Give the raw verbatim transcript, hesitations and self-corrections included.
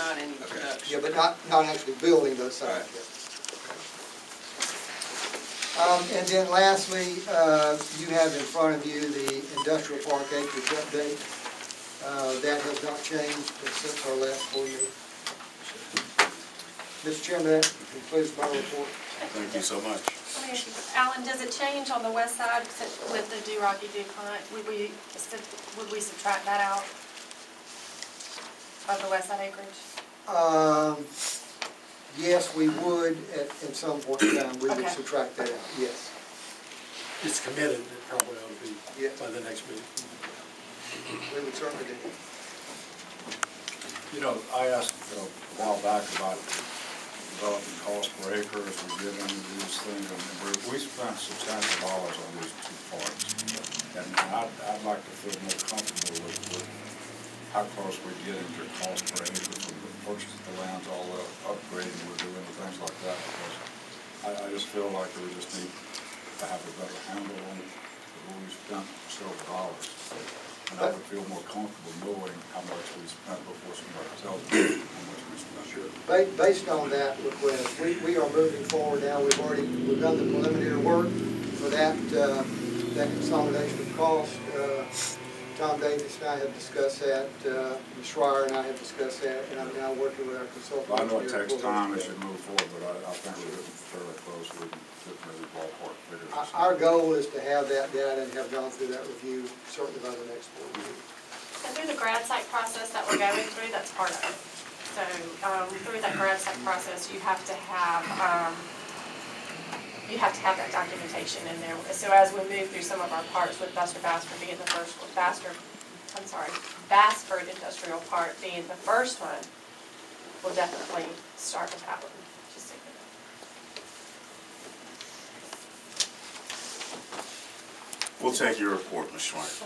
not in okay. production. Yeah, but not, not actually building those signs. Right. Um, and then lastly, uh, you have in front of you the industrial park acreage update. Uh, that has not changed since our last full year. Mister Chairman, that concludes my report. Thank you so much. Let me ask you, Alan, does it change on the west side with the Do-Rocky DuPont? Would we, would we subtract that out of the west side acreage? Um, yes, we would at, at some point in time. We okay. would subtract that out, yes. It's committed. It probably ought to be yes. by the next meeting. We would certainly do. You know, I asked uh, a while back about development cost per acre as we did under these things. I mean, we spent substantial dollars on these two parts. And I'd, I'd like to feel more comfortable with, with how close we're getting to cost per acre from the purchase of the lands, all the upgrading we're doing, and things like that. Because I, I just feel like we just need to have a better handle on what we spent several dollars. And I would feel more comfortable knowing how much we spent before somebody tells me how much we spent. Sure. Based on that request, we, we are moving forward now. We've already we've done the preliminary work for that uh, that consolidation of cost. Uh, Tom Davis and I have discussed that. Uh, Miz Schreier and I have discussed that, and I'm now working with our consultant. Well, I know it takes time as you move forward, but I, I think we're getting fairly close. We can fit maybe ballpark figures. Our goal is to have that data and have gone through that review certainly by the next board meeting. And through the grad site process that we're going through, that's part of it. So um, through that grad site process, you have to have. Um, You have to have that documentation in there. So as we move through some of our parts, with Buster Basford being the first one, Basford, I'm sorry, Basford Industrial Park being the first one, we'll definitely start with that one. Just take it. We'll take your report, Miz Schwartz.